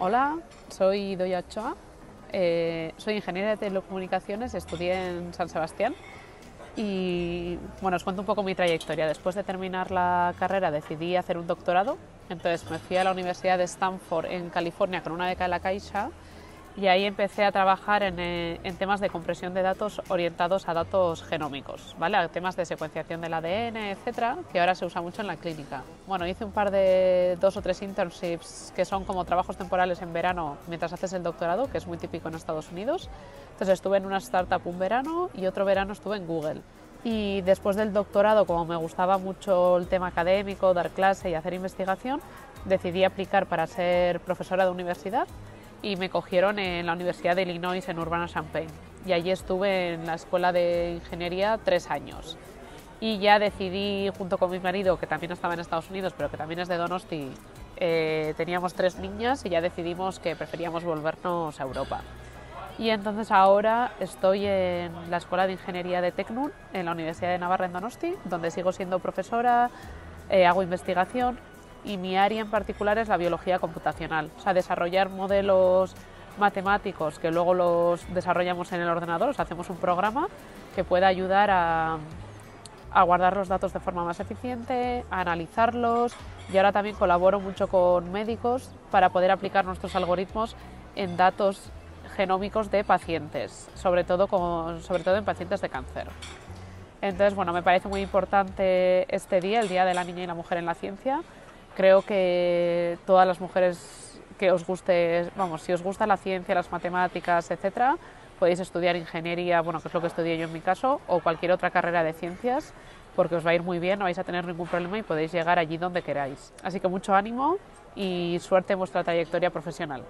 Hola, soy Idoia Ochoa, soy ingeniera de telecomunicaciones, estudié en San Sebastián y bueno, os cuento un poco mi trayectoria. Después de terminar la carrera decidí hacer un doctorado, entonces me fui a la Universidad de Stanford en California con una beca de la Caixa y ahí empecé a trabajar en temas de compresión de datos orientados a datos genómicos, ¿vale? A temas de secuenciación del ADN, etcétera, que ahora se usa mucho en la clínica. Bueno, hice dos o tres internships que son como trabajos temporales en verano mientras haces el doctorado, que es muy típico en Estados Unidos. Entonces estuve en una startup un verano y otro verano estuve en Google. Y después del doctorado, como me gustaba mucho el tema académico, dar clase y hacer investigación, decidí aplicar para ser profesora de universidad y me cogieron en la Universidad de Illinois en Urbana Champaign. Y allí estuve en la escuela de ingeniería 3 años. Y ya decidí, junto con mi marido, que también estaba en Estados Unidos, pero que también es de Donosti, teníamos 3 niñas y ya decidimos que preferíamos volvernos a Europa. Y entonces ahora estoy en la escuela de ingeniería de Tecnun, en la Universidad de Navarra en Donosti, donde sigo siendo profesora, hago investigación, y mi área en particular es la biología computacional, o sea, desarrollar modelos matemáticos que luego los desarrollamos en el ordenador, o sea, hacemos un programa que pueda ayudar a guardar los datos de forma más eficiente, a analizarlos, y ahora también colaboro mucho con médicos para poder aplicar nuestros algoritmos en datos genómicos de pacientes, sobre todo en pacientes de cáncer. Entonces, bueno, me parece muy importante este día, el Día de la Niña y la Mujer en la Ciencia. Creo que todas las mujeres que os guste, vamos, si os gusta la ciencia, las matemáticas, etcétera, podéis estudiar ingeniería, bueno, que es lo que estudié yo en mi caso, o cualquier otra carrera de ciencias, porque os va a ir muy bien, no vais a tener ningún problema y podéis llegar allí donde queráis. Así que mucho ánimo y suerte en vuestra trayectoria profesional.